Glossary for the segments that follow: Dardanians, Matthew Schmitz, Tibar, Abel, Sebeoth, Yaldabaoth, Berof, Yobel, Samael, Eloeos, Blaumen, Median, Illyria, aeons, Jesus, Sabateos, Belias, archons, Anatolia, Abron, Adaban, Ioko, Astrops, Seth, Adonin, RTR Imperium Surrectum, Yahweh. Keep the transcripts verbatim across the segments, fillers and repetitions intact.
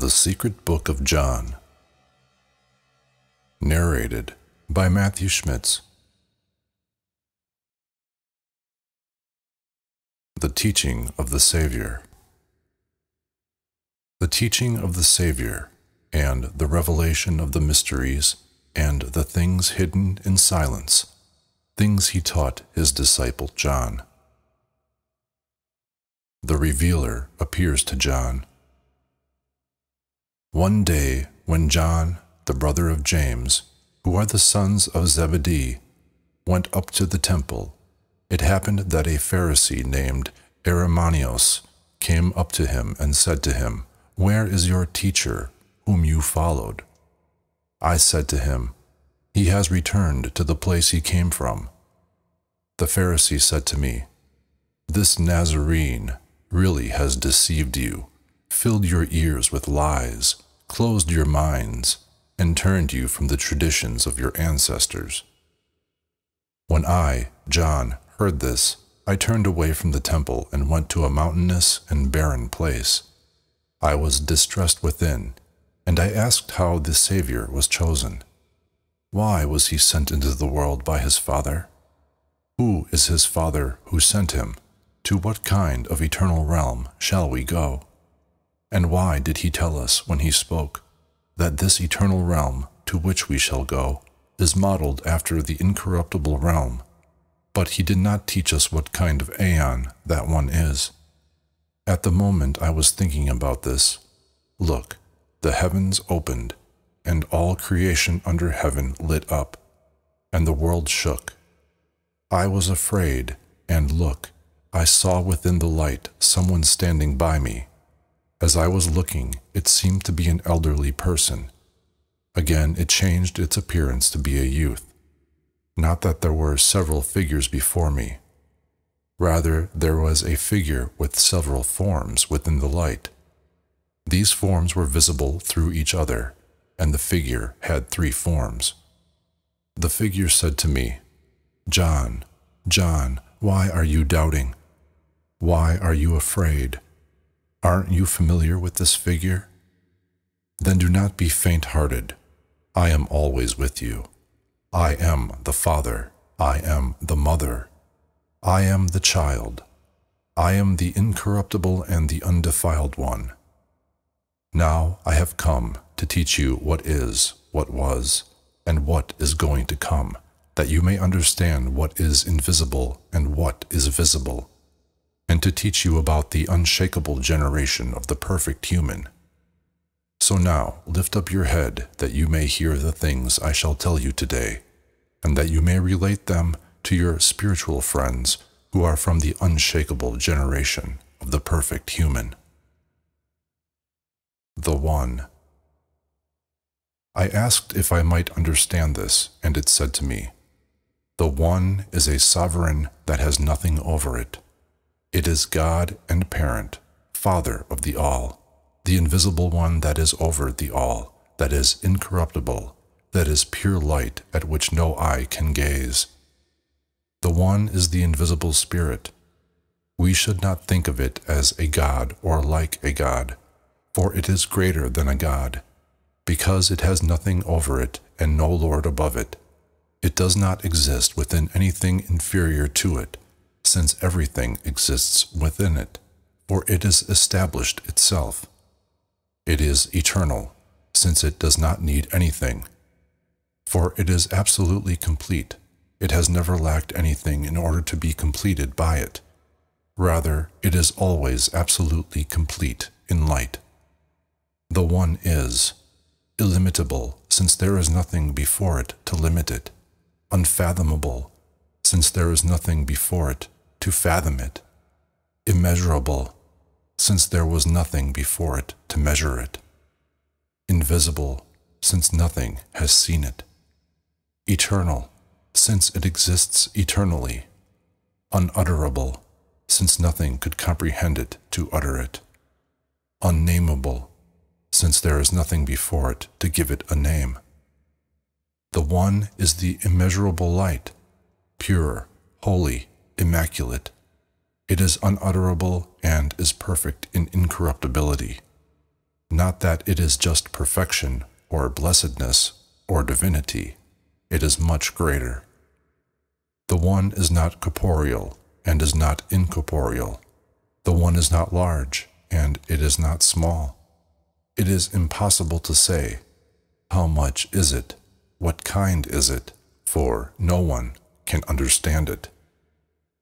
The Secret Book of John. Narrated by Matthew Schmitz. The Teaching of the Savior. The teaching of the Savior, and the revelation of the mysteries and the things hidden in silence, things he taught his disciple John. The Revealer appears to John. One day, when John, the brother of James, who are the sons of Zebedee, went up to the temple, it happened that a Pharisee named Arimanius came up to him and said to him, "Where is your teacher, whom you followed?" I said to him, "He has returned to the place he came from." The Pharisee said to me, "This Nazarene really has deceived you, filled your ears with lies, closed your minds, and turned you from the traditions of your ancestors." When I, John, heard this, I turned away from the temple and went to a mountainous and barren place. I was distressed within, and I asked how the Savior was chosen. Why was he sent into the world by his Father? Who is his Father who sent him? To what kind of eternal realm shall we go? And why did he tell us when he spoke that this eternal realm to which we shall go is modeled after the incorruptible realm, but he did not teach us what kind of aeon that one is? At the moment I was thinking about this, look, the heavens opened, and all creation under heaven lit up, and the world shook. I was afraid, and look, I saw within the light someone standing by me. As I was looking, it seemed to be an elderly person. Again, it changed its appearance to be a youth. Not that there were several figures before me. Rather, there was a figure with several forms within the light. These forms were visible through each other, and the figure had three forms. The figure said to me, "John, John, why are you doubting? Why are you afraid? Aren't you familiar with this figure? Then do not be faint-hearted. I am always with you. I am the Father. I am the Mother. I am the Child. I am the incorruptible and the undefiled one. Now I have come to teach you what is, what was, and what is going to come, that you may understand what is invisible and what is visible, and to teach you about the unshakable generation of the perfect human. So now lift up your head, that you may hear the things I shall tell you today, and that you may relate them to your spiritual friends who are from the unshakable generation of the perfect human." The One. I asked if I might understand this, and it said to me, "The One is a sovereign that has nothing over it. It is God and Parent, Father of the All, the invisible one that is over the all, that is incorruptible, that is pure light at which no eye can gaze. The one is the invisible spirit. We should not think of it as a god or like a god, for it is greater than a god, because it has nothing over it and no lord above it. It does not exist within anything inferior to it, since everything exists within it, for it is established itself. It is eternal, since it does not need anything. For it is absolutely complete. It has never lacked anything in order to be completed by it. Rather, it is always absolutely complete in light. The One is illimitable, since there is nothing before it to limit it. Unfathomable, since there is nothing before it to fathom it. Immeasurable, since there was nothing before it to measure it. Invisible, since nothing has seen it. Eternal, since it exists eternally. Unutterable, since nothing could comprehend it to utter it. Unnameable, since there is nothing before it to give it a name. The One is the immeasurable light, pure, holy, immaculate. It is unutterable and is perfect in incorruptibility. Not that it is just perfection, or blessedness, or divinity. It is much greater. The one is not corporeal, and is not incorporeal. The one is not large, and it is not small. It is impossible to say, how much is it? What kind is it? For no one can understand it.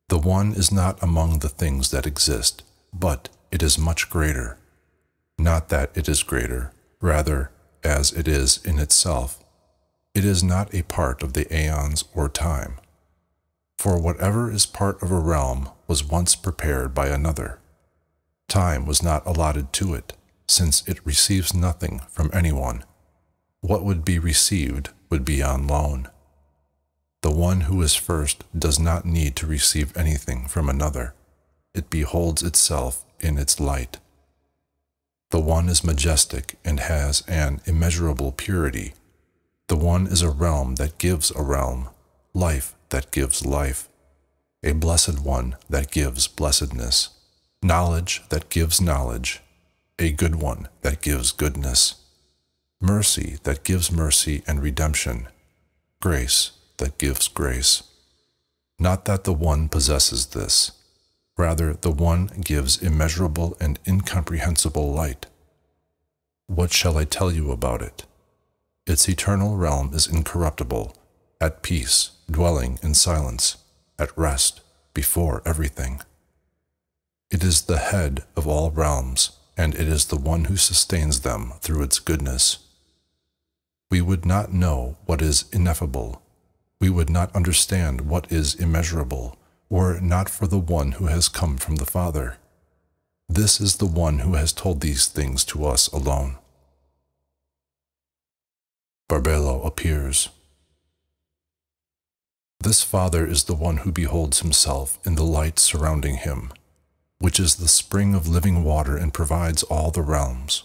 The one is not among the things that exist, but it is much greater. Not that it is greater, rather, as it is in itself. It is not a part of the aeons or time. For whatever is part of a realm was once prepared by another. Time was not allotted to it, since it receives nothing from anyone. What would be received would be on loan. The one who is first does not need to receive anything from another. It beholds itself in its light. The one is majestic and has an immeasurable purity. The one is a realm that gives a realm, life that gives life, a blessed one that gives blessedness, knowledge that gives knowledge, a good one that gives goodness, mercy that gives mercy and redemption, grace that gives grace. Not that the one possesses this. Rather, the one gives immeasurable and incomprehensible light. What shall I tell you about it? Its eternal realm is incorruptible, at peace, dwelling in silence, at rest, before everything. It is the head of all realms, and it is the one who sustains them through its goodness. We would not know what is ineffable. We would not understand what is immeasurable, were it not for the one who has come from the Father. This is the one who has told these things to us alone. Barbelo appears. This Father is the one who beholds himself in the light surrounding him, which is the spring of living water and provides all the realms.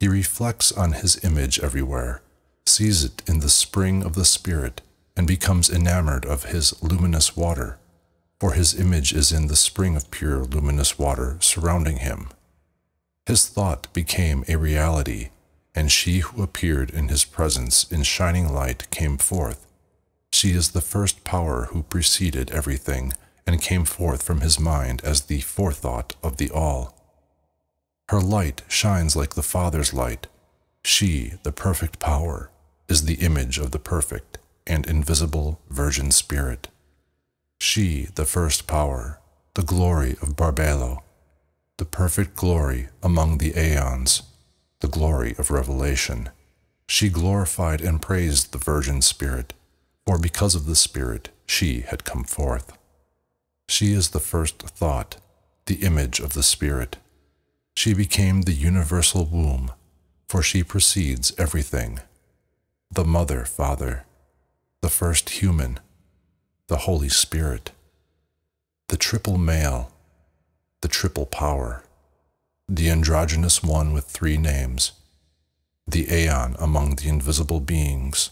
He reflects on his image everywhere, sees it in the spring of the Spirit, and becomes enamored of his luminous water. For his image is in the spring of pure luminous water surrounding him. His thought became a reality, and she who appeared in his presence in shining light came forth. She is the first power who preceded everything, and came forth from his mind as the forethought of the all. Her light shines like the Father's light. She, the perfect power, is the image of the perfect and invisible Virgin Spirit. She, the first power, the glory of Barbelo, the perfect glory among the aeons, the glory of revelation. She glorified and praised the Virgin Spirit, for because of the Spirit she had come forth. She is the first thought, the image of the Spirit. She became the universal womb, for she precedes everything. The Mother, Father, the first human, the Holy Spirit, the triple male, the triple power, the androgynous one with three names, the aeon among the invisible beings,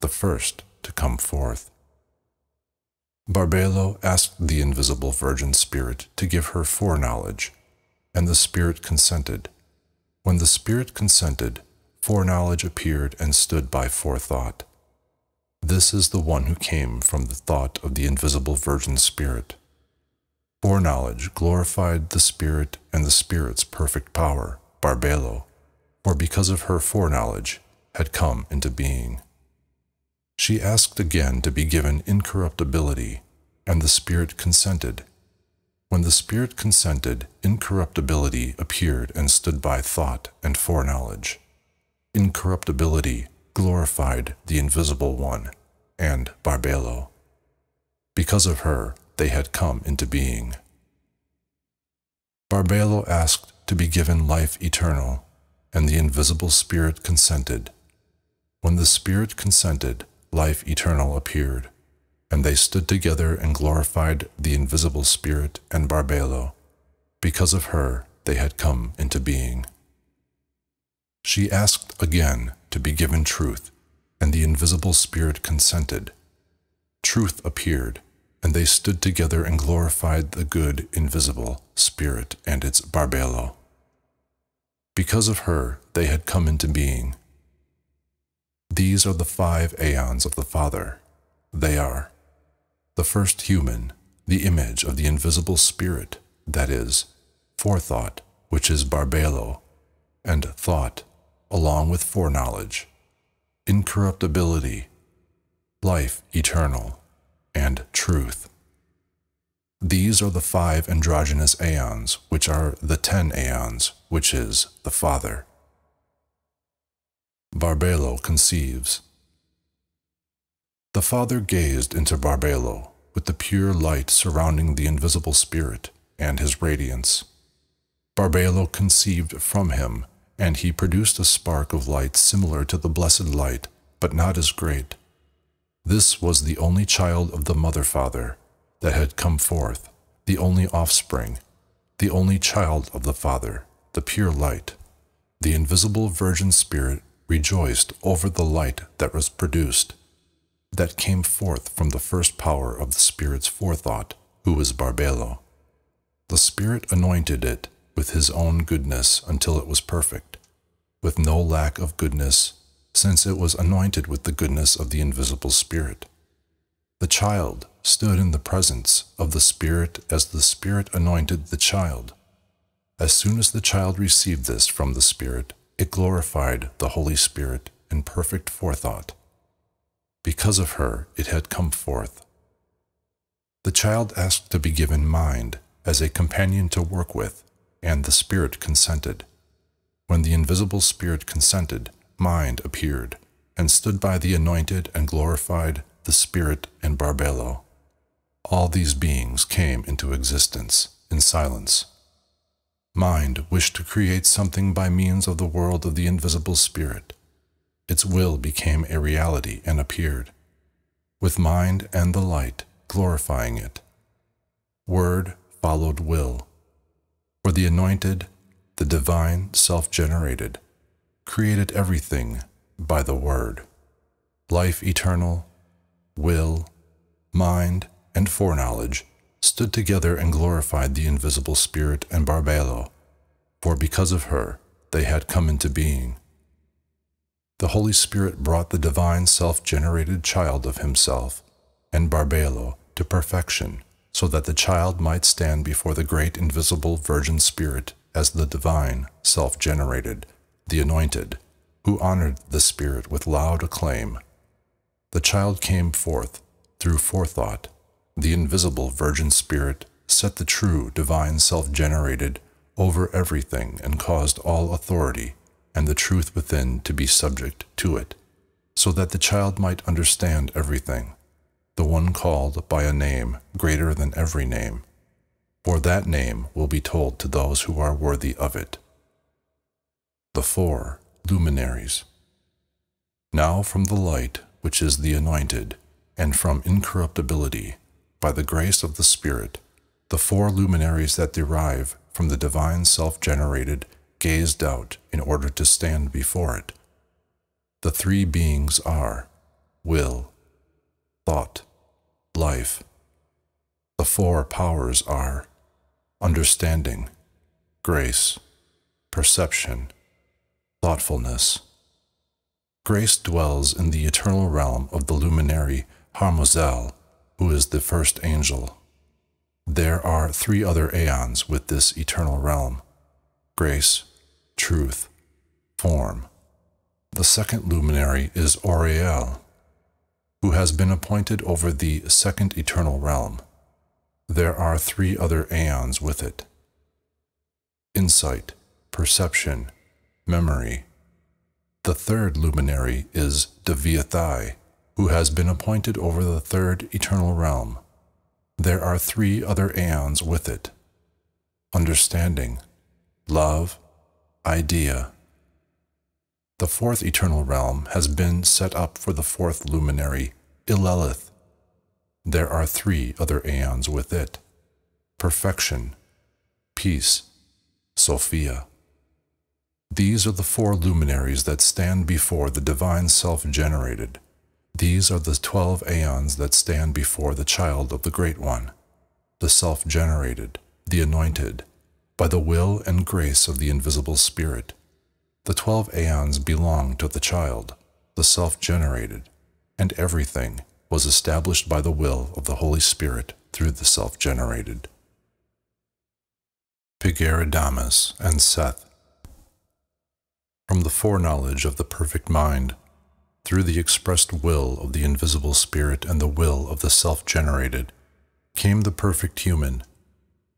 the first to come forth. Barbelo asked the invisible Virgin Spirit to give her foreknowledge, and the Spirit consented. When the Spirit consented, foreknowledge appeared and stood by forethought. This is the one who came from the thought of the invisible Virgin Spirit. Foreknowledge glorified the Spirit and the Spirit's perfect power, Barbelo, for because of her foreknowledge had come into being. She asked again to be given incorruptibility, and the Spirit consented. When the Spirit consented, incorruptibility appeared and stood by thought and foreknowledge. Incorruptibility glorified the Invisible One, and Barbelo. Because of her, they had come into being. Barbelo asked to be given life eternal, and the Invisible Spirit consented. When the Spirit consented, life eternal appeared, and they stood together and glorified the Invisible Spirit and Barbelo. Because of her, they had come into being. She asked again to be given truth, and the Invisible Spirit consented. Truth appeared, and they stood together and glorified the good Invisible Spirit and its Barbelo. Because of her, they had come into being. These are the five aeons of the Father. They are the first human, the image of the invisible spirit, that is, forethought, which is Barbelo, and thought, along with foreknowledge, incorruptibility, life eternal, and truth. These are the five androgynous aeons, which are the ten aeons, which is the Father. Barbelo conceives. The Father gazed into Barbelo, with the pure light surrounding the invisible spirit and his radiance. Barbelo conceived from him, and he produced a spark of light similar to the blessed light, but not as great. This was the only child of the Mother-Father that had come forth, the only offspring, the only child of the Father, the pure light. The invisible Virgin Spirit rejoiced over the light that was produced, that came forth from the first power of the Spirit's forethought, who was Barbelo. The Spirit anointed it with his own goodness until it was perfect, with no lack of goodness, since it was anointed with the goodness of the invisible Spirit. The child stood in the presence of the Spirit as the Spirit anointed the child. As soon as the child received this from the Spirit, it glorified the Holy Spirit in perfect forethought. Because of her, it had come forth. The child asked to be given mind as a companion to work with, and the Spirit consented. When the invisible Spirit consented, mind appeared, and stood by the anointed and glorified the Spirit and Barbelo. All these beings came into existence in silence. Mind wished to create something by means of the world of the invisible Spirit. Its will became a reality and appeared, with mind and the light glorifying it. Word followed will. For the anointed, the divine self-generated, created everything by the word. Life eternal, will, mind, and foreknowledge stood together and glorified the invisible Spirit and Barbelo, for because of her they had come into being. The Holy Spirit brought the divine self-generated child of himself and Barbelo to perfection, so that the child might stand before the great invisible Virgin Spirit as the divine self-generated, the anointed, who honored the Spirit with loud acclaim. The child came forth through forethought. The invisible Virgin Spirit set the true divine self-generated over everything and caused all authority and the truth within to be subject to it, so that the child might understand everything, the one called by a name greater than every name, for that name will be told to those who are worthy of it. The Four Luminaries. Now from the light, which is the anointed, and from incorruptibility, by the grace of the Spirit, the four luminaries that derive from the divine self-generated gazed out in order to stand before it. The three beings are will, thought, life. The four powers are understanding, grace, perception, thoughtfulness. Grace dwells in the eternal realm of the luminary Harmozel, who is the first angel. There are three other aeons with this eternal realm: grace, truth, form. The second luminary is Oriel, who has been appointed over the second eternal realm. There are three other aeons with it: insight, perception, memory. The third luminary is Daveithai, who has been appointed over the third eternal realm. There are three other aeons with it: understanding, love, idea. The fourth eternal realm has been set up for the fourth luminary, Illeleth. There are three other aeons with it: perfection, peace, Sophia. These are the four luminaries that stand before the divine self-generated. These are the twelve aeons that stand before the child of the Great One, the self-generated, the anointed, by the will and grace of the invisible Spirit, The twelve aeons belonged to the child, the self-generated, and everything was established by the will of the Holy Spirit through the self-generated. Pigeradamas and Seth. From the foreknowledge of the perfect mind, through the expressed will of the invisible spirit and the will of the self-generated, came the perfect human,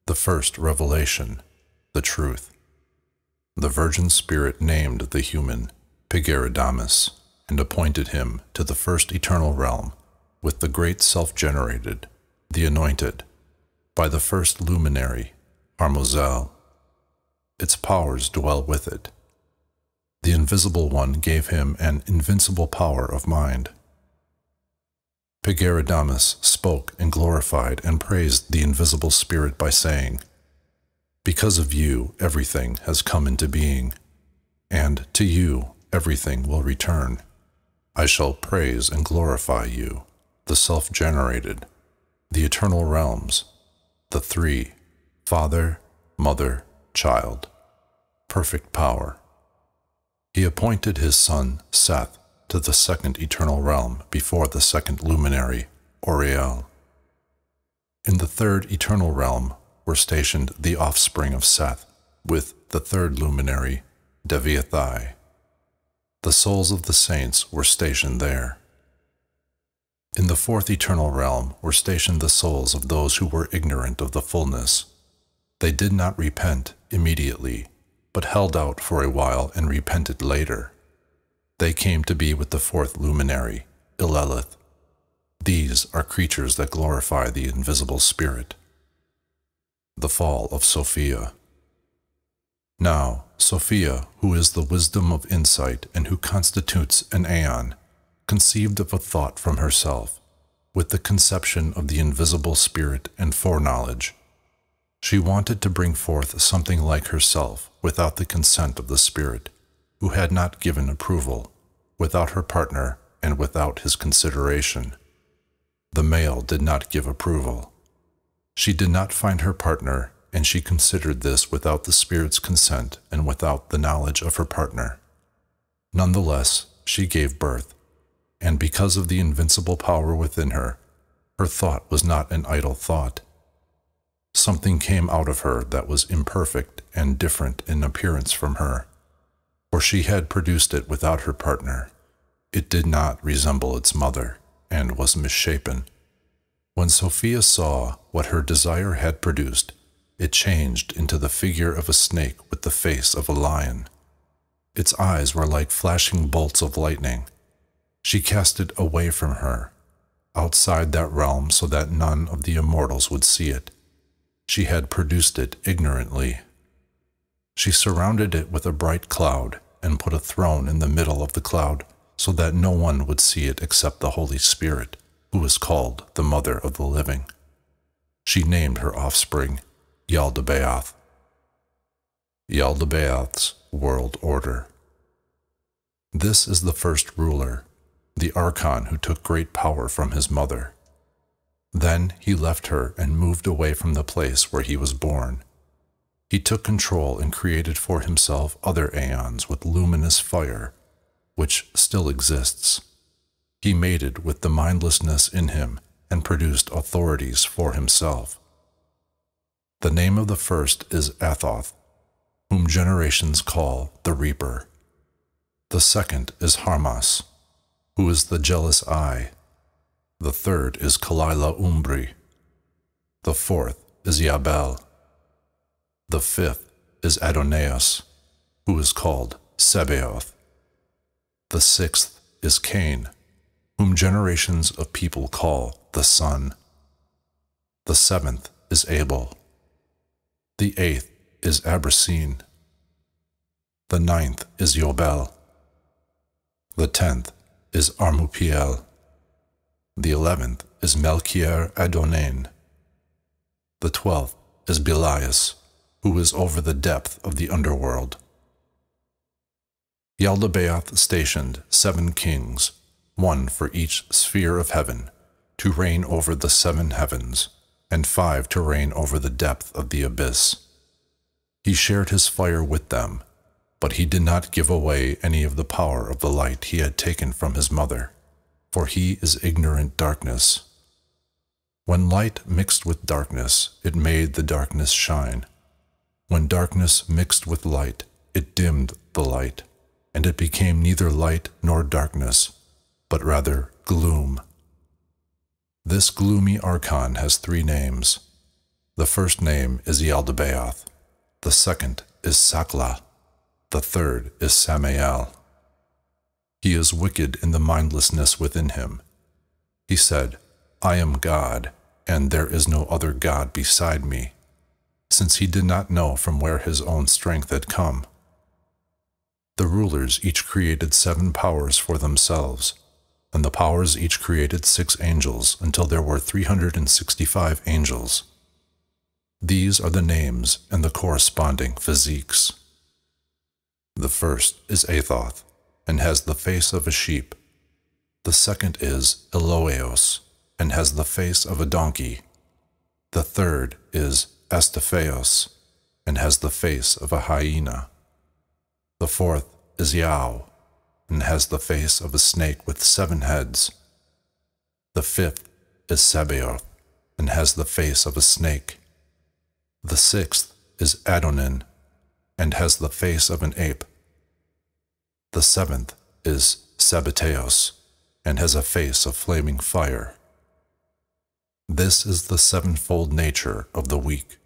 the first revelation, the truth. The Virgin Spirit named the human Pigeradamas and appointed him to the first eternal realm with the great self-generated, the anointed, by the first luminary, Harmozel. Its powers dwell with it. The Invisible One gave him an invincible power of mind. Pigeradamas spoke and glorified and praised the Invisible Spirit by saying, "Because of you, everything has come into being, and to you, everything will return. I shall praise and glorify you, the self-generated, the eternal realms, the three, Father, Mother, Child, perfect power." He appointed his son, Seth, to the second eternal realm before the second luminary, Oriel. In the third eternal realm were stationed the offspring of Seth, with the third luminary, Daveithai. The souls of the saints were stationed there. In the fourth eternal realm were stationed the souls of those who were ignorant of the fullness. They did not repent immediately, but held out for a while and repented later. They came to be with the fourth luminary, Illeleth. These are creatures that glorify the invisible spirit. The fall of Sophia. Now, Sophia, who is the wisdom of insight and who constitutes an aeon, conceived of a thought from herself, with the conception of the invisible spirit and foreknowledge. She wanted to bring forth something like herself without the consent of the Spirit, who had not given approval, without her partner and without his consideration. The male did not give approval. She did not find her partner, and she considered this without the Spirit's consent and without the knowledge of her partner. Nonetheless, she gave birth, and because of the invincible power within her, her thought was not an idle thought. Something came out of her that was imperfect and different in appearance from her, for she had produced it without her partner. It did not resemble its mother, and was misshapen. When Sophia saw what her desire had produced, it changed into the figure of a snake with the face of a lion. Its eyes were like flashing bolts of lightning. She cast it away from her, outside that realm so that none of the immortals would see it. She had produced it ignorantly. She surrounded it with a bright cloud and put a throne in the middle of the cloud so that no one would see it except the Holy Spirit, who is called the Mother of the Living. She named her offspring Yaldabaoth. Yaldabaoth's World Order. This is the first ruler, the Archon who took great power from his mother. Then he left her and moved away from the place where he was born. He took control and created for himself other aeons with luminous fire, which still exists. He mated with the mindlessness in him and produced authorities for himself. The name of the first is Athoth, whom generations call the Reaper. The second is Harmas, who is the jealous eye. The third is Kalaila Umbri. The fourth is Yabel. The fifth is Adonaius, who is called Sebeoth. The sixth is Cain, whom generations of people call the Son. The seventh is Abel. The eighth is Abrasin. The ninth is Yobel. The tenth is Armupiel. The eleventh is Melchior Adonain. The twelfth is Belias, who is over the depth of the underworld. Yaldabaoth stationed seven kings, one for each sphere of heaven, to reign over the seven heavens, and five to reign over the depth of the abyss. He shared his fire with them, but he did not give away any of the power of the light he had taken from his mother, for he is ignorant darkness. When light mixed with darkness, it made the darkness shine. When darkness mixed with light, it dimmed the light, and it became neither light nor darkness, but rather gloom. This gloomy archon has three names. The first name is Yaldabaoth, the second is Sakla, the third is Samael. He is wicked in the mindlessness within him. He said, I am God, and there is no other God beside me, since he did not know from where his own strength had come. The rulers each created seven powers for themselves, and the powers each created six angels until there were three hundred and sixty-five angels. These are the names and the corresponding physiques. The first is Athoth, and has the face of a sheep. The second is Eloeos, and has the face of a donkey. The third is Astaphaos, and has the face of a hyena. The fourth is Yao, and has the face of a snake with seven heads. The fifth is Sebeoth, and has the face of a snake. The sixth is Adonin, and has the face of an ape. The seventh is Sabateos, and has a face of flaming fire. This is the sevenfold nature of the weak.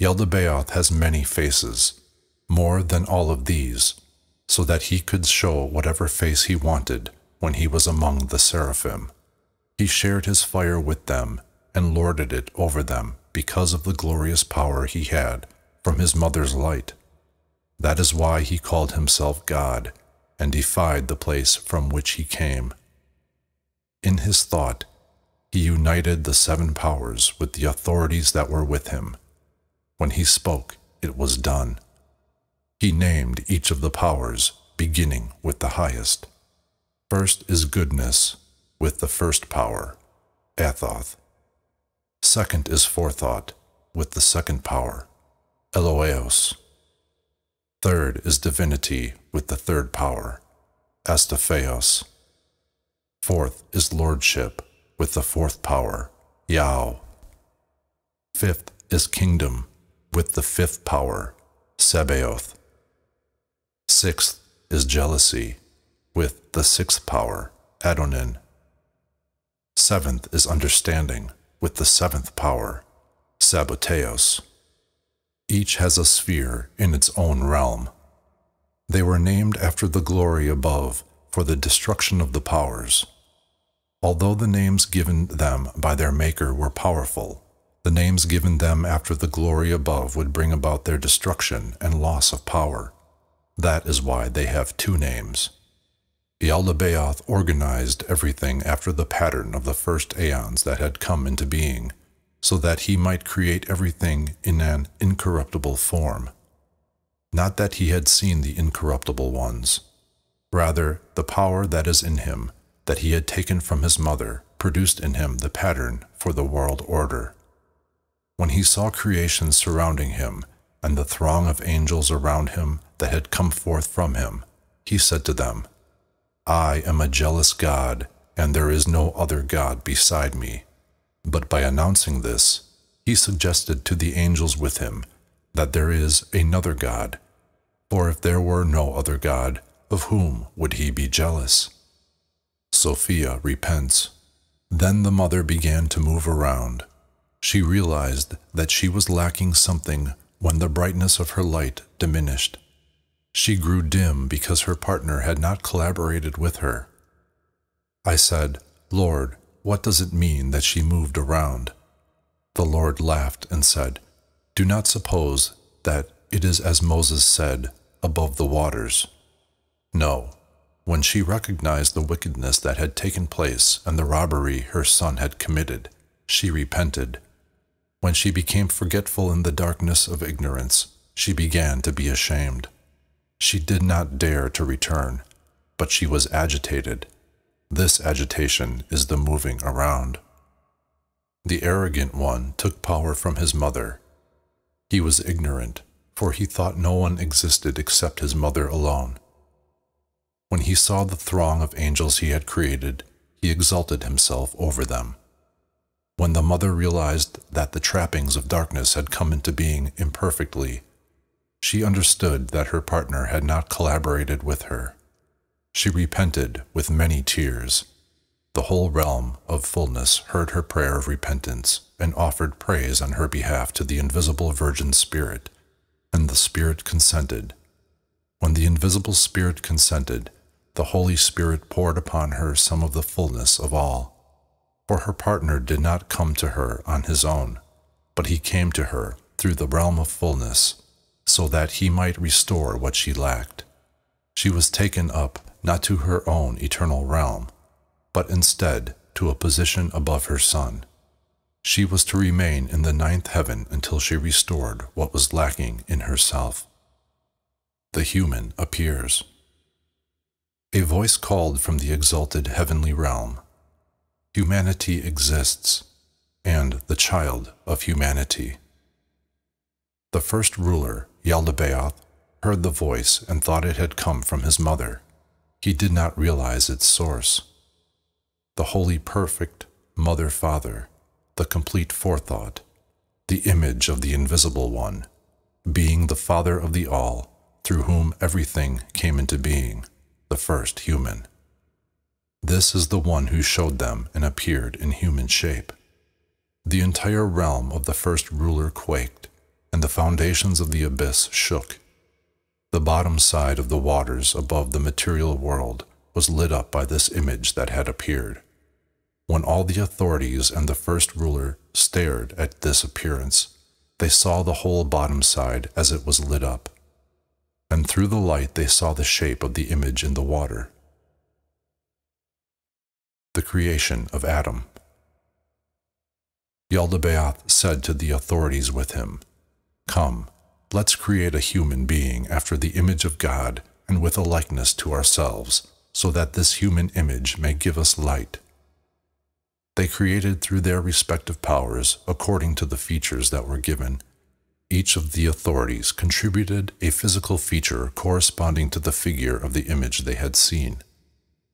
Yaldabaoth has many faces, more than all of these, so that he could show whatever face he wanted when he was among the seraphim. He shared his fire with them and lorded it over them because of the glorious power he had from his mother's light. That is why he called himself God and defied the place from which he came. In his thought, he united the seven powers with the authorities that were with him. When he spoke, it was done. He named each of the powers, beginning with the highest. First is goodness, with the first power, Athoth. Second is forethought, with the second power, Eloeos. Third is divinity, with the third power, Astaphaos. Fourth is lordship, with the fourth power, Yao. Fifth is kingdom, with the fifth power, Sebeoth. Sixth is jealousy, with the sixth power, Adonin. Seventh is understanding, with the seventh power, Saboteos. Each has a sphere in its own realm. They were named after the glory above for the destruction of the powers. Although the names given them by their Maker were powerful, the names given them after the glory above would bring about their destruction and loss of power. That is why they have two names. Yaldabaoth organized everything after the pattern of the first aeons that had come into being, so that he might create everything in an incorruptible form. Not that he had seen the incorruptible ones. Rather, the power that is in him, that he had taken from his mother, produced in him the pattern for the world order. When he saw creation surrounding him, and the throng of angels around him that had come forth from him, he said to them, I am a jealous God, and there is no other God beside me. But by announcing this, he suggested to the angels with him that there is another God, for if there were no other God, of whom would he be jealous? Sophia repents. Then the mother began to move around. She realized that she was lacking something when the brightness of her light diminished. She grew dim because her partner had not collaborated with her. I said, Lord, what does it mean that she moved around? The Lord laughed and said, Do not suppose that it is as Moses said, above the waters. No. When she recognized the wickedness that had taken place and the robbery her son had committed, she repented. When she became forgetful in the darkness of ignorance, she began to be ashamed. She did not dare to return, but she was agitated. This agitation is the moving around. The arrogant one took power from his mother. He was ignorant, for he thought no one existed except his mother alone. When he saw the throng of angels he had created, he exalted himself over them. When the mother realized that the trappings of darkness had come into being imperfectly, she understood that her partner had not collaborated with her. She repented with many tears. The whole realm of fullness heard her prayer of repentance and offered praise on her behalf to the invisible Virgin Spirit, and the Spirit consented. When the invisible Spirit consented, the Holy Spirit poured upon her some of the fullness of all. For her partner did not come to her on his own, but he came to her through the realm of fullness, so that he might restore what she lacked. She was taken up not to her own eternal realm, but instead to a position above her son. She was to remain in the ninth heaven until she restored what was lacking in herself. The human appears. A voice called from the exalted heavenly realm. Humanity exists, and the child of humanity. The first ruler, Yaldabaoth, heard the voice and thought it had come from his mother. He did not realize its source. The holy perfect Mother-Father, the complete forethought, the image of the invisible one, being the Father of the all, through whom everything came into being, the first human. This is the one who showed them and appeared in human shape. The entire realm of the first ruler quaked, and the foundations of the abyss shook. The bottom side of the waters above the material world was lit up by this image that had appeared. When all the authorities and the first ruler stared at this appearance, they saw the whole bottom side as it was lit up, and through the light they saw the shape of the image in the water. The creation of Adam. Yaldabaoth said to the authorities with him, "Come, let's create a human being after the image of God and with a likeness to ourselves, so that this human image may give us light." They created through their respective powers according to the features that were given. Each of the authorities contributed a physical feature corresponding to the figure of the image they had seen.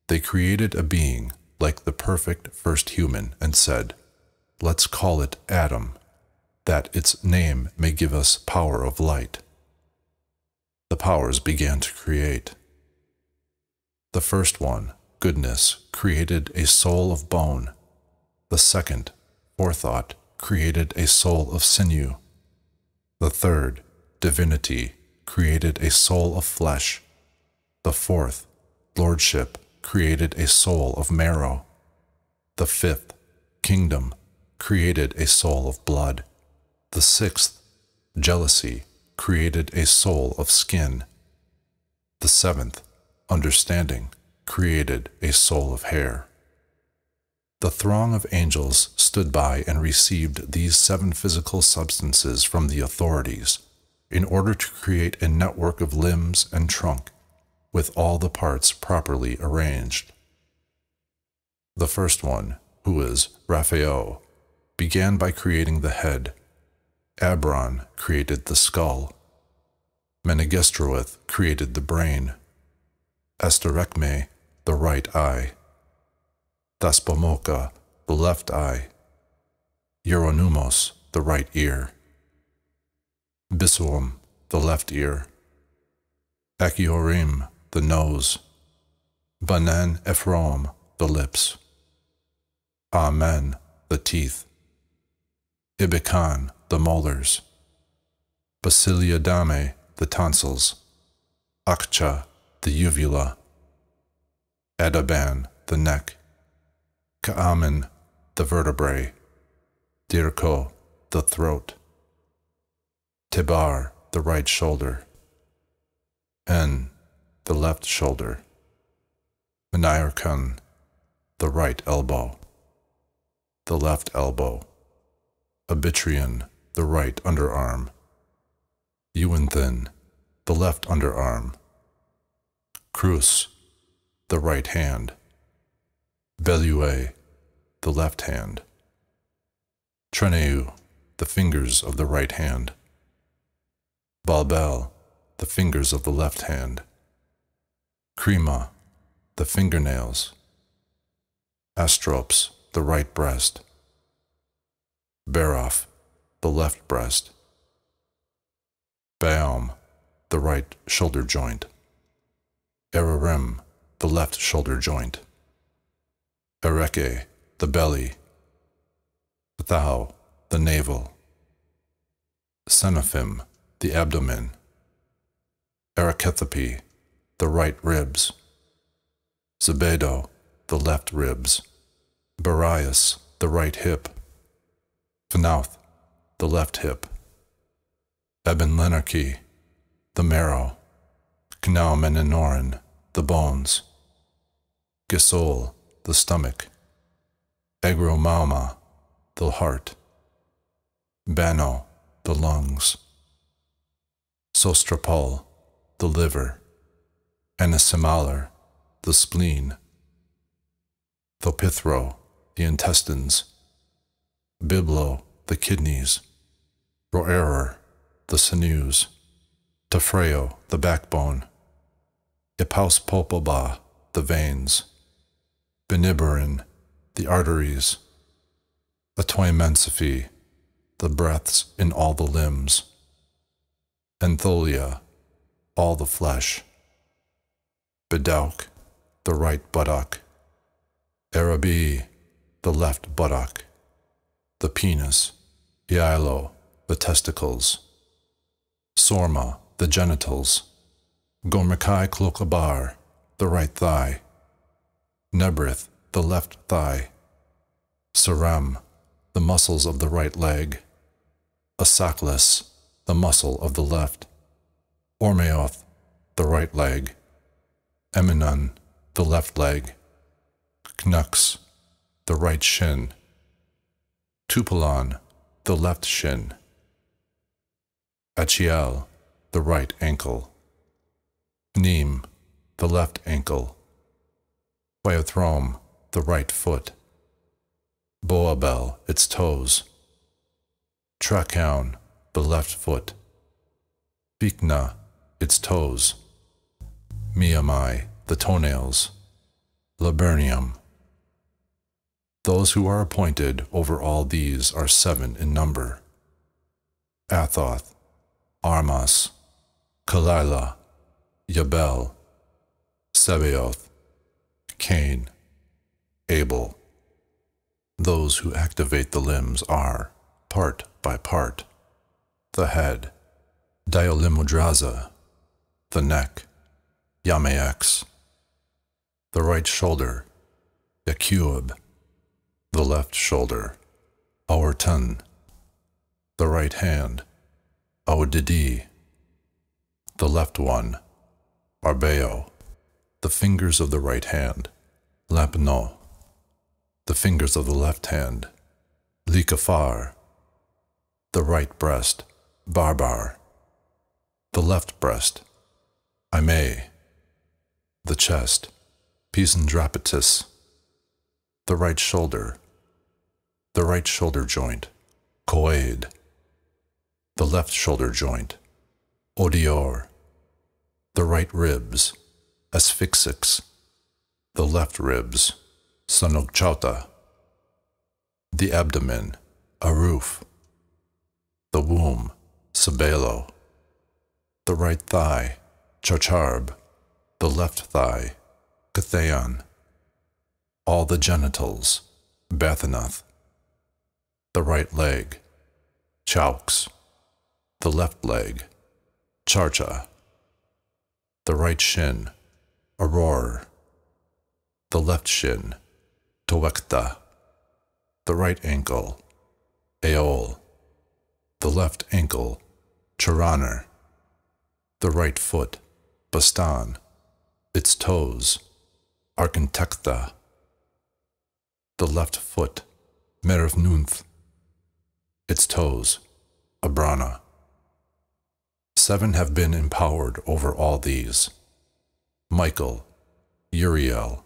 They created a being like the perfect first human and said, "Let's call it Adam, that its name may give us power of light." The powers began to create. The first one, goodness, created a soul of bone. The second, forethought, created a soul of sinew. The third, divinity, created a soul of flesh. The fourth, lordship, created a soul of marrow. The fifth, kingdom, created a soul of blood. The sixth, jealousy, created a soul of skin. The seventh, understanding, created a soul of hair. The throng of angels stood by and received these seven physical substances from the authorities, in order to create a network of limbs and trunk, with all the parts properly arranged. The first one, who is Raphael, began by creating the head. Abron created the skull. Menegestroeth created the brain. Asterekme, the right eye. Thespomocha, the left eye. Euronymos, the right ear. Bisuum, the left ear. Achiorim, the nose. Banan Ephraim, the lips. Amen, the teeth. Ibican, the molars. Basiliadame, the tonsils. Akcha, the uvula. Adaban, the neck. Kaamen, the vertebrae. Dirko, the throat. Tibar, the right shoulder. En, the left shoulder. Menirkon, the right elbow. The left elbow. Abitrion, the right underarm. Euanthin, the left underarm. Crus, the right hand. Belue, the left hand. Treneu, the fingers of the right hand. Balbel, the fingers of the left hand. Crema, the fingernails. Astrops, the right breast. Berof, the left breast. Baum, the right shoulder joint. Ererim, the left shoulder joint. Ereke, the belly. Thou, the navel. Senephim, the abdomen. Erechethepy, the right ribs. Zebedo, the left ribs. Barias, the right hip. Phnauth, the left hip. Ebenlenarche, the marrow. Knaumenenorin, the bones. Gesol, the stomach. Egromauma, the heart. Bano, the lungs. Sostropol, the liver. Anisimalar, the spleen. Thopithro, the intestines. Biblo, the kidneys. Roerer, the sinews. Tephreo, the backbone. Epauspopaba, the veins. Benibarin, the arteries. Atoimensiphy, the breaths in all the limbs. Entholia, all the flesh. Bedauk, the right buttock. Arabi, the left buttock. The penis. Ialo, the testicles. Sorma, the genitals. Gomerkai klokabar, the right thigh. Nebrith, the left thigh. Saram, the muscles of the right leg. Asaklis, the muscle of the left. Ormeoth, the right leg. Eminun, the left leg. Knux, the right shin. Tupulon, the left shin. Achiel, the right ankle. Neem, the left ankle. Phaethrom, the right foot. Boabel, its toes. Trachaun, the left foot. Bikna, its toes. Miamai, the toenails. Labernium. Those who are appointed over all these are seven in number. Athoth, Harmas, Kalaila, Yabel, Sebeoth, Cain, Abel. Those who activate the limbs are, part by part, the head, Diolimodraza, the neck, Yamex, the right shoulder, Yacuib, the left shoulder, Aorton, the right hand, Aodidi, the left one, Arbeo, the fingers of the right hand, Lapno, the fingers of the left hand, Likafar, the right breast, Barbar, the left breast, Aimé, the chest, Pisendrapetis, the right shoulder, the right shoulder joint, Coed, the left shoulder joint, Odior, the right ribs, Asphyxix, the left ribs, Sanogchauta, the abdomen, Aruf, the womb, Sabelo, the right thigh, Chacharb, the left thigh, Katheon, all the genitals, Bathanath, the right leg, Chaux, the left leg, Charcha, the right shin, Aror, the left shin, Toekta, the right ankle, Aol, the left ankle, Charaner, the right foot, Bastan, its toes, Archintecta, the left foot, Merivnunth, its toes, Abrana. Seven have been empowered over all these: Michael, Uriel,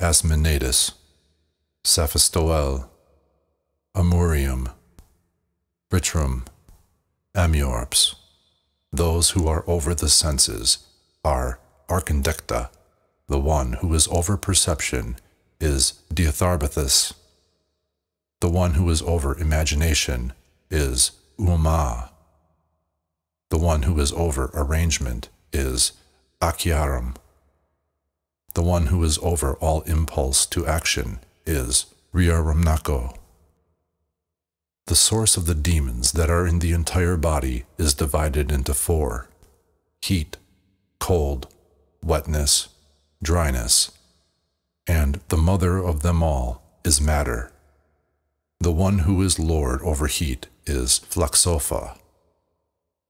Asmonatus, Saphistowel, Amurium, Ritrum, Amyorps, Those who are over the senses are Archindecta. The one who is over perception is Diatharbathus. The one who is over imagination is Uma. The one who is over arrangement is Achiarum. The one who is over all impulse to action is Riarumnaco. The source of the demons that are in the entire body is divided into four: heat, cold, wetness, dryness, and the mother of them all is matter. The one who is lord over heat is Flaxopha.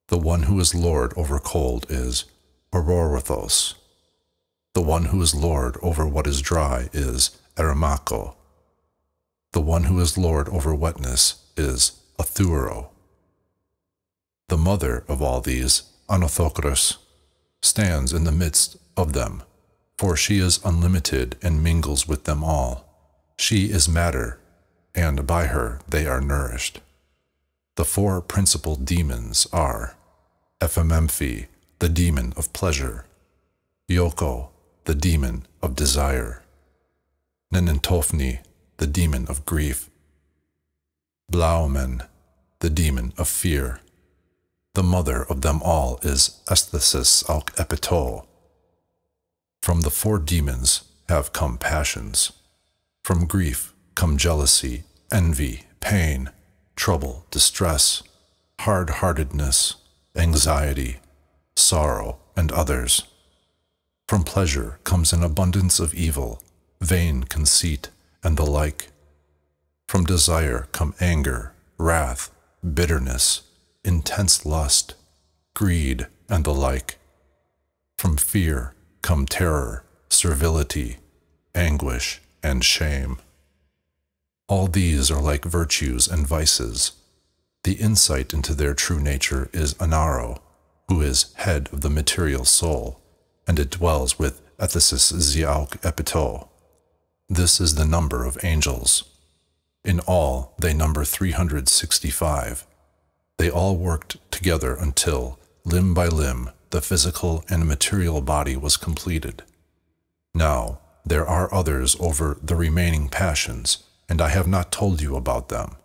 The one who is lord over cold is Ororothos. The one who is lord over what is dry is Eremaco. The one who is lord over wetness is Athuro. The mother of all these, Anothokros, stands in the midst of them, for she is unlimited and mingles with them all. She is matter, and by her they are nourished. The four principal demons are Ephememphi, the demon of pleasure, Ioko, the demon of desire, Nenentophni, the demon of grief, Blaumen, the demon of fear. The mother of them all is Aesthesis alc Epito. From the four demons have come passions. From grief come jealousy, envy, pain, trouble, distress, hard-heartedness, anxiety, sorrow, and others. From pleasure comes an abundance of evil, vain conceit, and the like. From desire come anger, wrath, bitterness, intense lust, greed, and the like. From fear come terror, servility, anguish, and shame. All these are like virtues and vices. The insight into their true nature is Anaro, who is head of the material soul, and it dwells with Athesis Ziauk Epito. This is the number of angels. In all, they number three hundred sixty-five. They all worked together until, limb by limb, the physical and material body was completed. Now, there are others over the remaining passions, and I have not told you about them.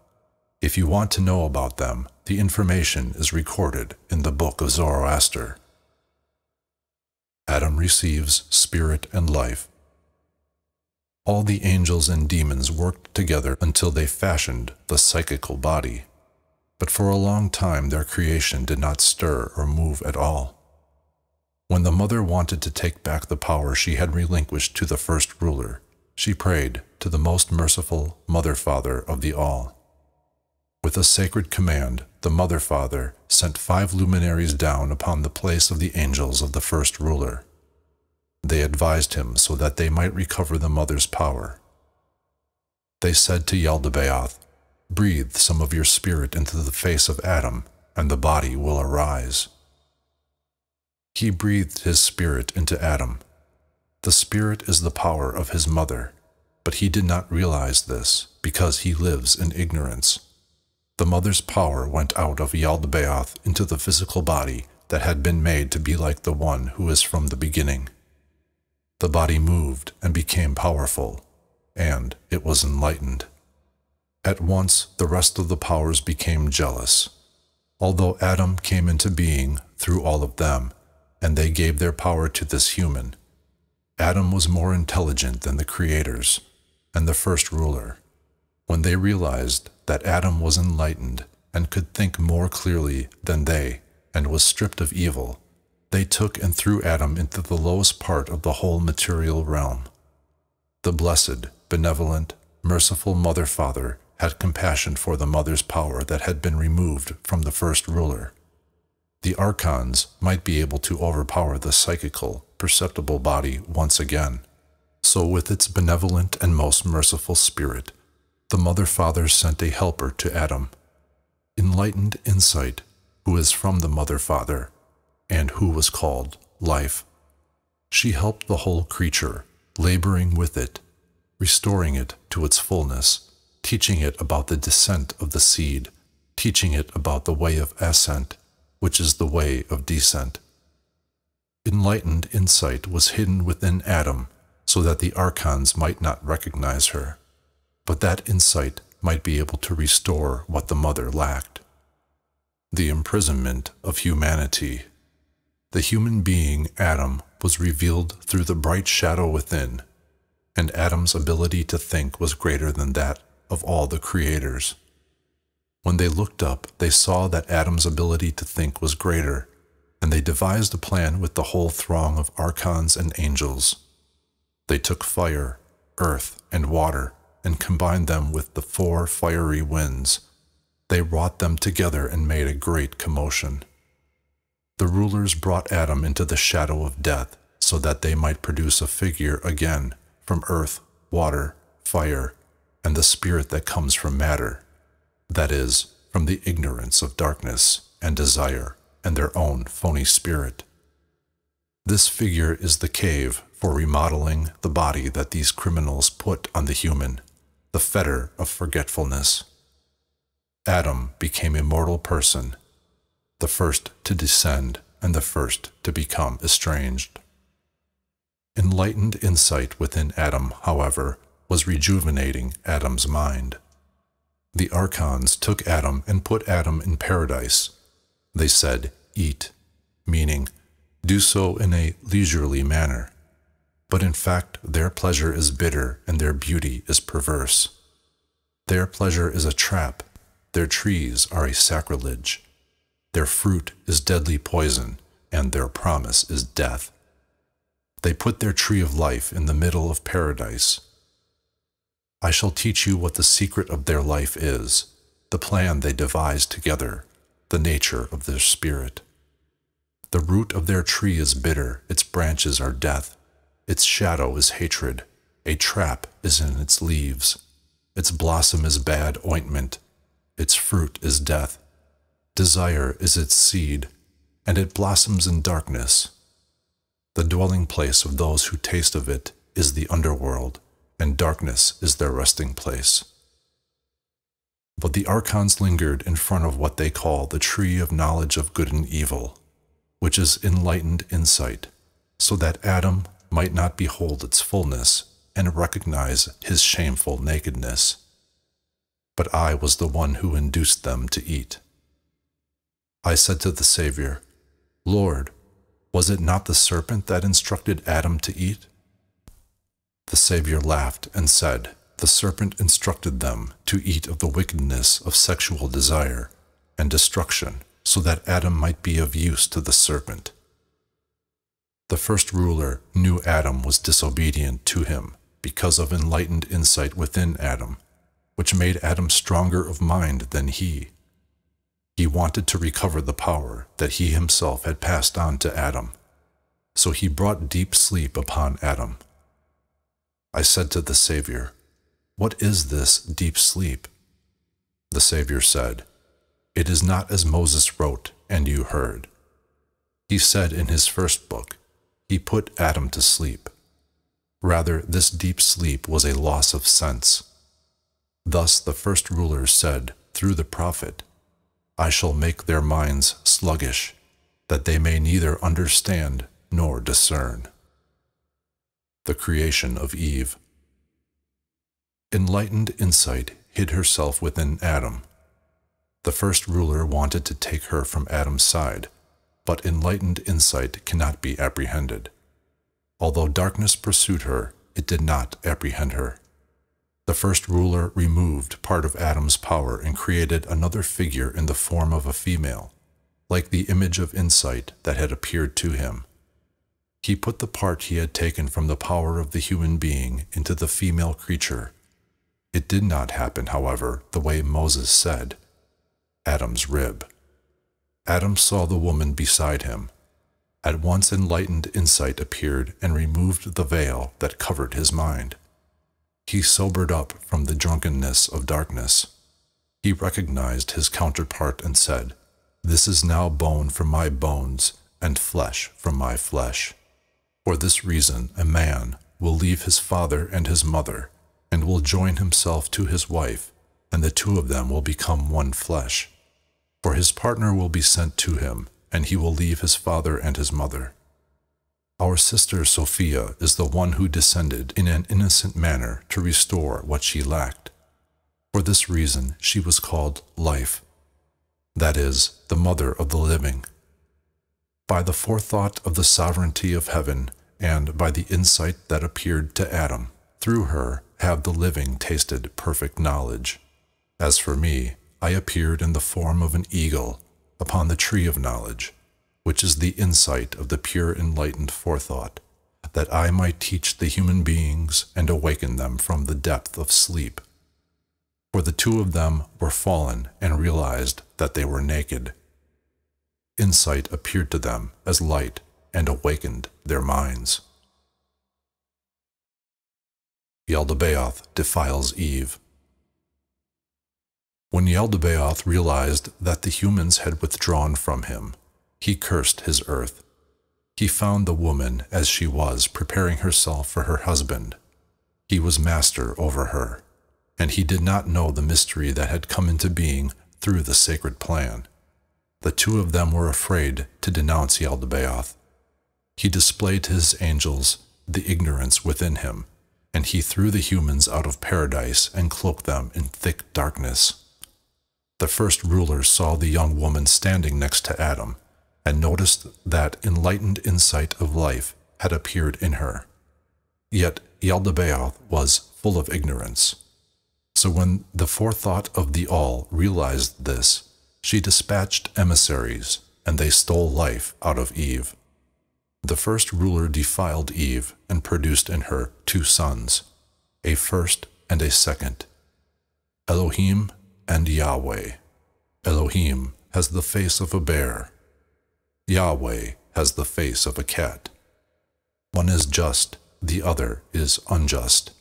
If you want to know about them, the information is recorded in the Book of Zoroaster. Adam receives spirit and life. All the angels and demons worked together until they fashioned the psychical body, but for a long time their creation did not stir or move at all. When the mother wanted to take back the power she had relinquished to the first ruler, she prayed to the most merciful Mother-Father of the all. With a sacred command, the Mother-Father sent five luminaries down upon the place of the angels of the first ruler. They advised him so that they might recover the mother's power. They said to Yaldabaoth, "Breathe some of your spirit into the face of Adam, and the body will arise." He breathed his spirit into Adam. The spirit is the power of his mother, but he did not realize this, because he lives in ignorance. The mother's power went out of Yaldabaoth into the physical body that had been made to be like the one who is from the beginning. The body moved and became powerful, and it was enlightened. At once the rest of the powers became jealous. Although Adam came into being through all of them, and they gave their power to this human, Adam was more intelligent than the creators and the first ruler. When they realized that Adam was enlightened and could think more clearly than they and was stripped of evil, they took and threw Adam into the lowest part of the whole material realm. The blessed, benevolent, merciful Mother-Father had compassion for the mother's power that had been removed from the first ruler. The archons might be able to overpower the psychical, perceptible body once again. So with its benevolent and most merciful spirit, the Mother-Father sent a helper to Adam, enlightened insight, who is from the Mother-Father, and who was called Life. She helped the whole creature, laboring with it, restoring it to its fullness, teaching it about the descent of the seed, teaching it about the way of ascent, which is the way of descent. Enlightened insight was hidden within Adam, so that the archons might not recognize her, but that insight might be able to restore what the mother lacked. The imprisonment of humanity. The human being, Adam, was revealed through the bright shadow within, and Adam's ability to think was greater than that of all the creators. When they looked up, they saw that Adam's ability to think was greater, and they devised a plan with the whole throng of archons and angels. They took fire, earth, and water, and combined them with the four fiery winds. They wrought them together and made a great commotion. The rulers brought Adam into the shadow of death, so that they might produce a figure again from earth, water, fire, and the spirit that comes from matter, that is, from the ignorance of darkness and desire and their own phony spirit. This figure is the cave for remodeling the body that these criminals put on the human, the fetter of forgetfulness. Adam became a mortal person, the first to descend and the first to become estranged. Enlightened insight within Adam, however, was rejuvenating Adam's mind. The archons took Adam and put Adam in paradise. They said, "Eat," meaning, do so in a leisurely manner. But in fact, their pleasure is bitter and their beauty is perverse. Their pleasure is a trap. Their trees are a sacrilege. Their fruit is deadly poison, and their promise is death. They put their tree of life in the middle of paradise. I shall teach you what the secret of their life is, the plan they devised together, the nature of their spirit. The root of their tree is bitter, its branches are death, its shadow is hatred, a trap is in its leaves, its blossom is bad ointment, its fruit is death, desire is its seed, and it blossoms in darkness. The dwelling place of those who taste of it is the underworld, and darkness is their resting place. But the archons lingered in front of what they call the tree of knowledge of good and evil, which is enlightened insight, so that Adam might not behold its fullness and recognize his shameful nakedness. But I was the one who induced them to eat. I said to the Savior, "Lord, was it not the serpent that instructed Adam to eat?" The Savior laughed and said, "The serpent instructed them to eat of the wickedness of sexual desire and destruction, so that Adam might be of use to the serpent." The first ruler knew Adam was disobedient to him because of enlightened insight within Adam, which made Adam stronger of mind than he. He wanted to recover the power that he himself had passed on to Adam, so he brought deep sleep upon Adam. I said to the Savior, "What is this deep sleep?" The Savior said, "It is not as Moses wrote, and you heard." He said in his first book, he put Adam to sleep. Rather, this deep sleep was a loss of sense. Thus the first ruler said, through the prophet, "I shall make their minds sluggish, that they may neither understand nor discern." The creation of Eve. Enlightened insight hid herself within Adam. The first ruler wanted to take her from Adam's side, but enlightened insight cannot be apprehended. Although darkness pursued her, it did not apprehend her. The first ruler removed part of Adam's power and created another figure in the form of a female, like the image of insight that had appeared to him. He put the part he had taken from the power of the human being into the female creature. It did not happen, however, the way Moses said, Adam's rib. Adam saw the woman beside him. At once enlightened insight appeared and removed the veil that covered his mind. He sobered up from the drunkenness of darkness. He recognized his counterpart and said, "This is now bone from my bones and flesh from my flesh." For this reason a man will leave his father and his mother, and will join himself to his wife, and the two of them will become one flesh. For his partner will be sent to him, and he will leave his father and his mother. Our sister Sophia is the one who descended in an innocent manner to restore what she lacked. For this reason she was called Life, that is, the mother of the living. By the forethought of the sovereignty of heaven, and by the insight that appeared to Adam, through her have the living tasted perfect knowledge. As for me, I appeared in the form of an eagle upon the tree of knowledge, which is the insight of the pure enlightened forethought, that I might teach the human beings and awaken them from the depth of sleep. For the two of them were fallen and realized that they were naked. Insight appeared to them as light and awakened their minds. Yaldabaoth defiles Eve. When Yaldabaoth realized that the humans had withdrawn from him, he cursed his earth. He found the woman as she was preparing herself for her husband. He was master over her, and he did not know the mystery that had come into being through the sacred plan. The two of them were afraid to denounce Yaldabaoth. He displayed to his angels the ignorance within him, and he threw the humans out of paradise and cloaked them in thick darkness. The first ruler saw the young woman standing next to Adam, and noticed that enlightened insight of life had appeared in her. Yet Yaldabaoth was full of ignorance. So when the forethought of the All realized this, she dispatched emissaries, and they stole life out of Eve. The first ruler defiled Eve and produced in her two sons, a first and a second, Elohim and Yahweh. Elohim has the face of a bear. Yahweh has the face of a cat. One is just, the other is unjust.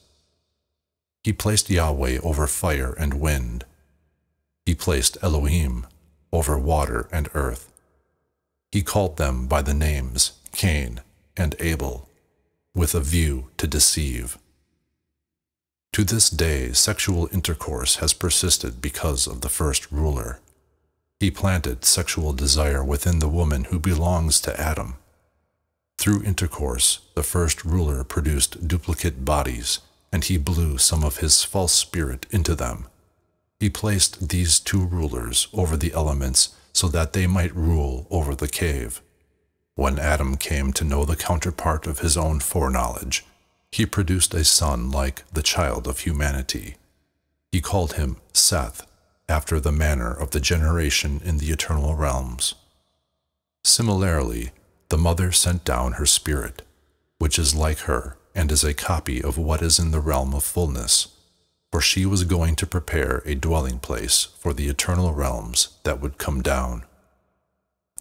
He placed Yahweh over fire and wind. He placed Elohim over water and earth. He called them by the names Cain and Abel, with a view to deceive. To this day, sexual intercourse has persisted because of the first ruler. He planted sexual desire within the woman who belongs to Adam. Through intercourse, the first ruler produced duplicate bodies, and he blew some of his false spirit into them. He placed these two rulers over the elements so that they might rule over the cave. When Adam came to know the counterpart of his own foreknowledge, he produced a son like the child of humanity. He called him Seth, after the manner of the generation in the eternal realms. Similarly, the mother sent down her spirit, which is like her and is a copy of what is in the realm of fullness. For she was going to prepare a dwelling place for the eternal realms that would come down.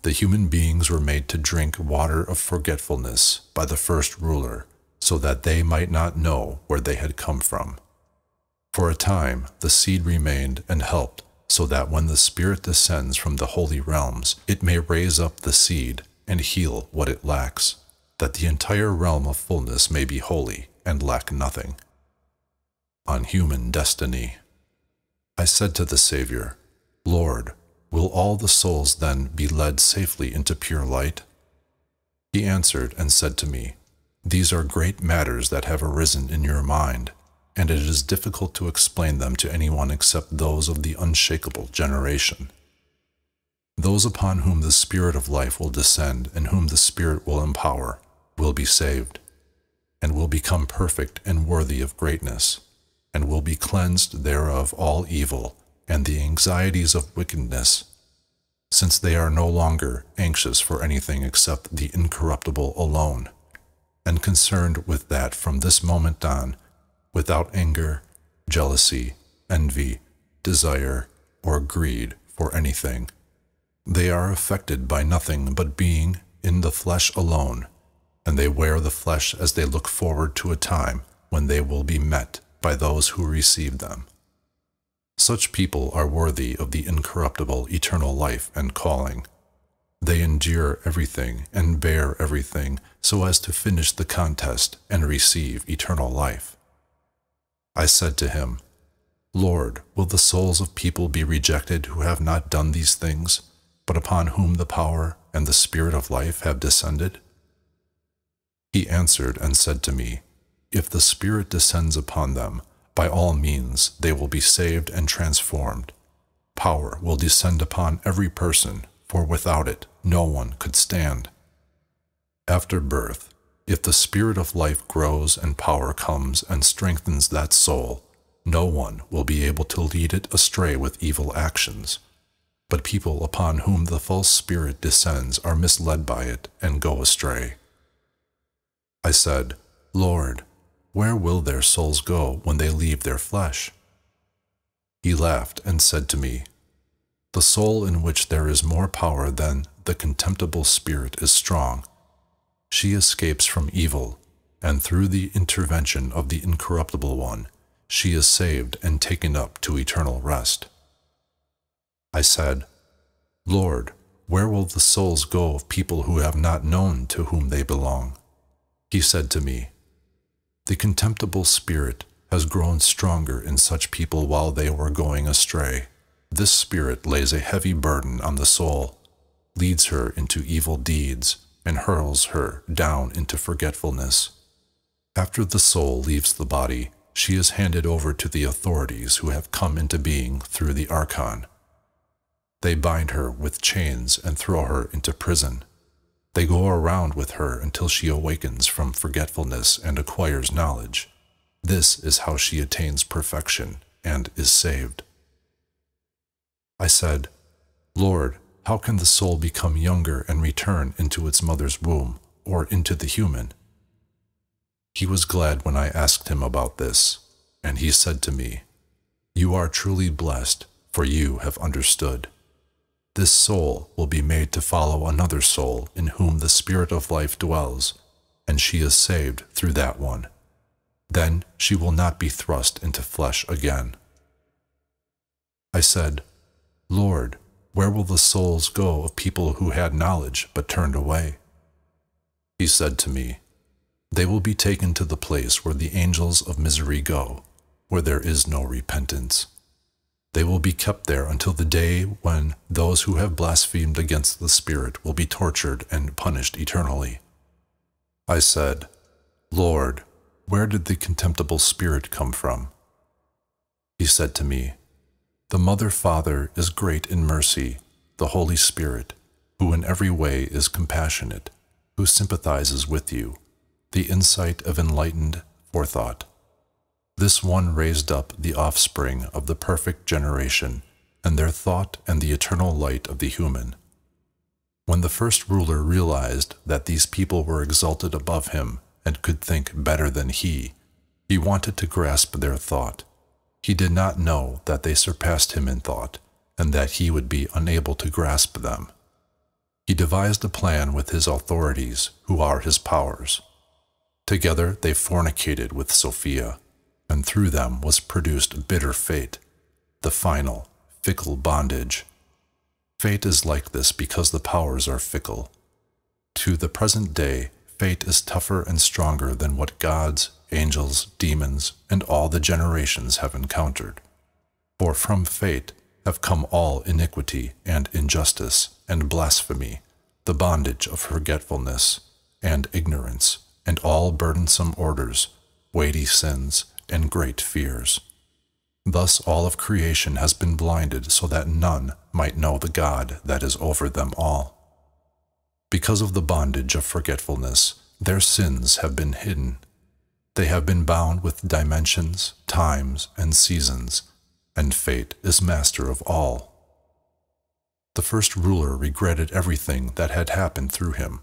The human beings were made to drink water of forgetfulness by the first ruler, so that they might not know where they had come from. For a time, the seed remained and helped, so that when the Spirit descends from the holy realms, it may raise up the seed and heal what it lacks, that the entire realm of fullness may be holy and lack nothing. On human destiny. I said to the Savior, Lord, will all the souls then be led safely into pure light? He answered and said to me, These are great matters that have arisen in your mind, and it is difficult to explain them to anyone except those of the unshakable generation. Those upon whom the Spirit of life will descend and whom the Spirit will empower will be saved, and will become perfect and worthy of greatness, and will be cleansed thereof all evil and the anxieties of wickedness, since they are no longer anxious for anything except the incorruptible alone, and concerned with that from this moment on, without anger, jealousy, envy, desire, or greed for anything. They are affected by nothing but being in the flesh alone, and they wear the flesh as they look forward to a time when they will be met by those who receive them. Such people are worthy of the incorruptible eternal life and calling. They endure everything and bear everything so as to finish the contest and receive eternal life. I said to him, Lord, will the souls of people be rejected who have not done these things, but upon whom the power and the Spirit of life have descended?" He answered and said to me, "If the Spirit descends upon them, by all means they will be saved and transformed. Power will descend upon every person, for without it no one could stand. After birth, if the Spirit of life grows and power comes and strengthens that soul, no one will be able to lead it astray with evil actions. But people upon whom the false spirit descends are misled by it and go astray." I said, "Lord, where will their souls go when they leave their flesh?" He laughed and said to me, "The soul in which there is more power than the contemptible spirit is strong. She escapes from evil, and through the intervention of the incorruptible one, she is saved and taken up to eternal rest." I said, "Lord, where will the souls go of people who have not known to whom they belong?" He said to me, "The contemptible spirit has grown stronger in such people while they were going astray. This spirit lays a heavy burden on the soul, leads her into evil deeds, and hurls her down into forgetfulness. After the soul leaves the body, she is handed over to the authorities who have come into being through the Archon. They bind her with chains and throw her into prison. They go around with her until she awakens from forgetfulness and acquires knowledge. This is how she attains perfection and is saved." I said, "Lord, how can the soul become younger and return into its mother's womb or into the human?" He was glad when I asked him about this, and he said to me, "You are truly blessed, for you have understood. This soul will be made to follow another soul in whom the Spirit of life dwells, and she is saved through that one. Then she will not be thrust into flesh again." I said, "Lord, where will the souls go of people who had knowledge but turned away?" He said to me, "They will be taken to the place where the angels of misery go, where there is no repentance. They will be kept there until the day when those who have blasphemed against the Spirit will be tortured and punished eternally." I said, "Lord, where did the contemptible spirit come from?" He said to me, "The Mother Father is great in mercy, the Holy Spirit, who in every way is compassionate, who sympathizes with you, the insight of enlightened forethought. This one raised up the offspring of the perfect generation, and their thought and the eternal light of the human. When the first ruler realized that these people were exalted above him and could think better than he, he wanted to grasp their thought. He did not know that they surpassed him in thought, and that he would be unable to grasp them. He devised a plan with his authorities, who are his powers. Together they fornicated with Sophia, and through them was produced bitter fate, the final, fickle bondage. Fate is like this because the powers are fickle. To the present day, fate is tougher and stronger than what gods, angels, demons, and all the generations have encountered. For from fate have come all iniquity and injustice and blasphemy, the bondage of forgetfulness and ignorance, and all burdensome orders, weighty sins, and great fears. Thus all of creation has been blinded so that none might know the God that is over them all. Because of the bondage of forgetfulness, their sins have been hidden. They have been bound with dimensions, times, and seasons, and fate is master of all. The first ruler regretted everything that had happened through him.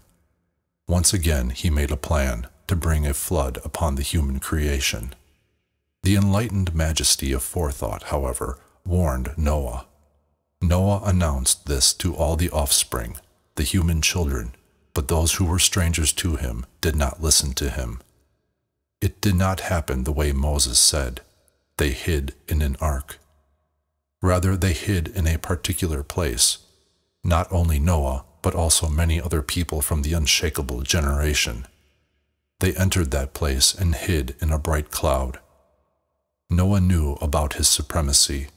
Once again he made a plan to bring a flood upon the human creation. The enlightened majesty of forethought, however, warned Noah. Noah announced this to all the offspring, the human children, but those who were strangers to him did not listen to him. It did not happen the way Moses said. They hid in an ark. Rather, they hid in a particular place. Not only Noah, but also many other people from the unshakable generation. They entered that place and hid in a bright cloud. Noah knew about his supremacy.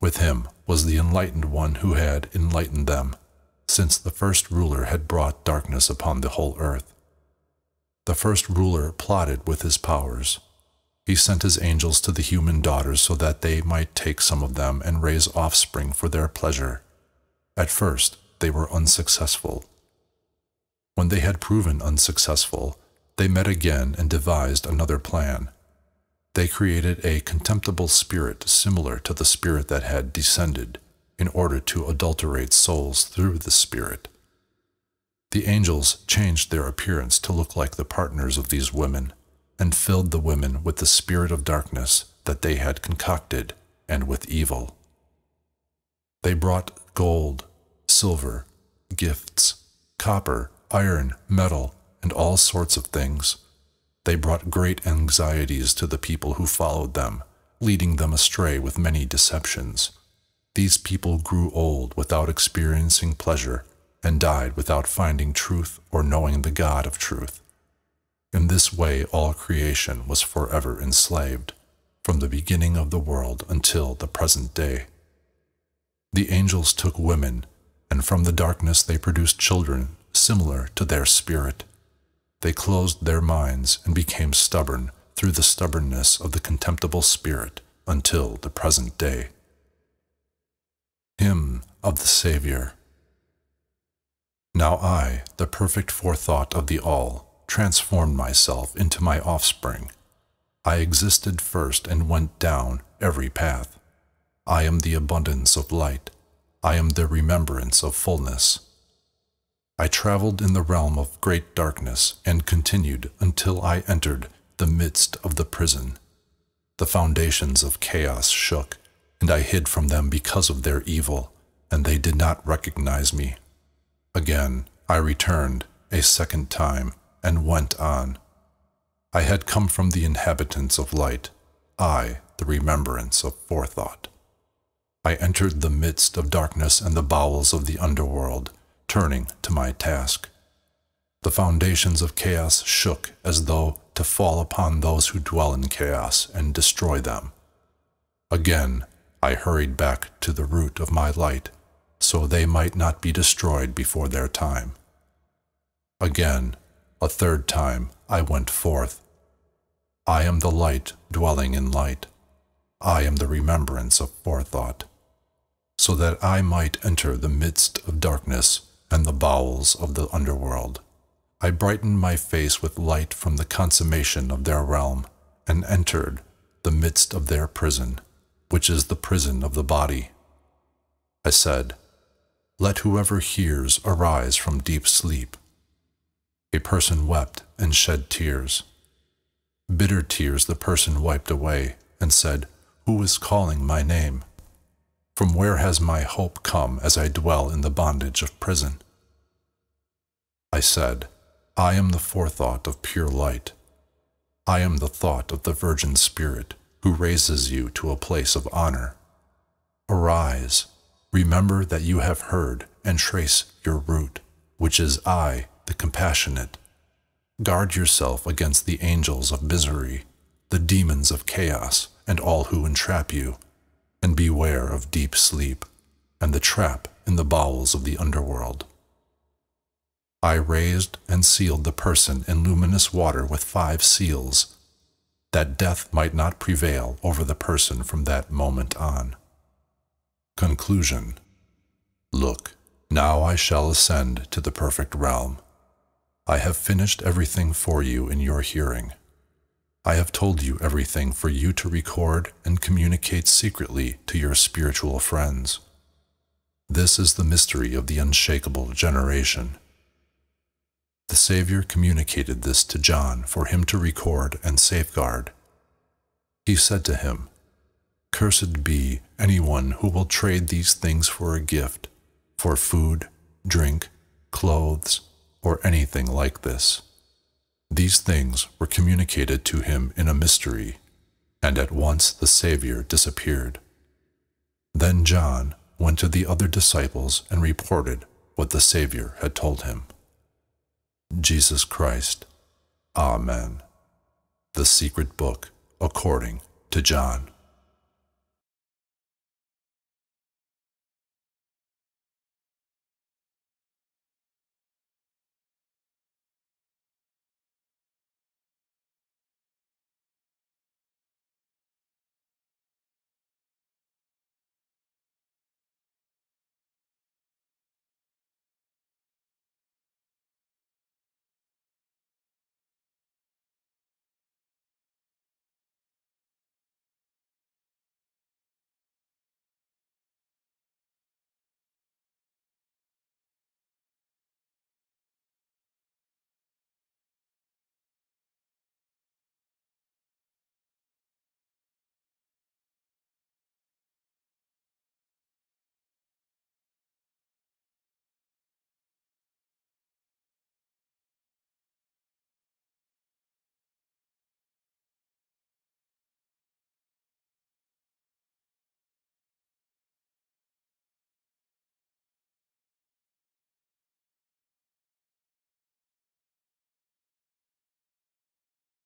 With him was the enlightened one who had enlightened them, since the first ruler had brought darkness upon the whole earth. The first ruler plotted with his powers. He sent his angels to the human daughters so that they might take some of them and raise offspring for their pleasure. At first, they were unsuccessful. When they had proven unsuccessful, they met again and devised another plan. They created a contemptible spirit similar to the spirit that had descended, in order to adulterate souls through the spirit. The angels changed their appearance to look like the partners of these women, and filled the women with the spirit of darkness that they had concocted, and with evil. They brought gold, silver, gifts, copper, iron, metal, and all sorts of things. They brought great anxieties to the people who followed them, leading them astray with many deceptions. These people grew old without experiencing pleasure, and died without finding truth or knowing the God of truth. In this way all creation was forever enslaved, from the beginning of the world until the present day. The angels took women, and from the darkness they produced children similar to their spirit. They closed their minds and became stubborn through the stubbornness of the contemptible spirit until the present day. Hymn of the Savior. Now I, the perfect forethought of the all, transformed myself into my offspring. I existed first and went down every path. I am the abundance of light. I am the remembrance of fullness. I traveled in the realm of great darkness and continued until I entered the midst of the prison. The foundations of chaos shook, and I hid from them because of their evil, and they did not recognize me. Again, I returned a second time, and went on. I had come from the inhabitants of light, I, the remembrance of forethought. I entered the midst of darkness and the bowels of the underworld, turning to my task. The foundations of chaos shook as though to fall upon those who dwell in chaos and destroy them. Again, I hurried back to the root of my light, so they might not be destroyed before their time. Again, a third time I went forth. I am the light dwelling in light. I am the remembrance of forethought, so that I might enter the midst of darkness and the bowels of the underworld. I brightened my face with light from the consummation of their realm, and entered the midst of their prison, which is the prison of the body. I said, "Let whoever hears arise from deep sleep." A person wept and shed tears. Bitter tears the person wiped away, and said, "Who is calling my name? From where has my hope come as I dwell in the bondage of prison?" I said, "I am the forethought of pure light. I am the thought of the Virgin Spirit, who raises you to a place of honor. Arise, remember that you have heard, and trace your root, which is I, the compassionate. Guard yourself against the angels of misery, the demons of chaos, and all who entrap you, and beware of deep sleep, and the trap in the bowels of the underworld." I raised and sealed the person in luminous water with five seals, that death might not prevail over the person from that moment on. Conclusion. Look, now I shall ascend to the perfect realm. I have finished everything for you in your hearing. I have told you everything for you to record and communicate secretly to your spiritual friends. This is the mystery of the unshakable generation. The Savior communicated this to John for him to record and safeguard. He said to him, "Cursed be anyone who will trade these things for a gift, for food, drink, clothes, or anything like this." These things were communicated to him in a mystery, and at once the Savior disappeared. Then John went to the other disciples and reported what the Savior had told him. Jesus Christ. Amen. The Secret Book according to John.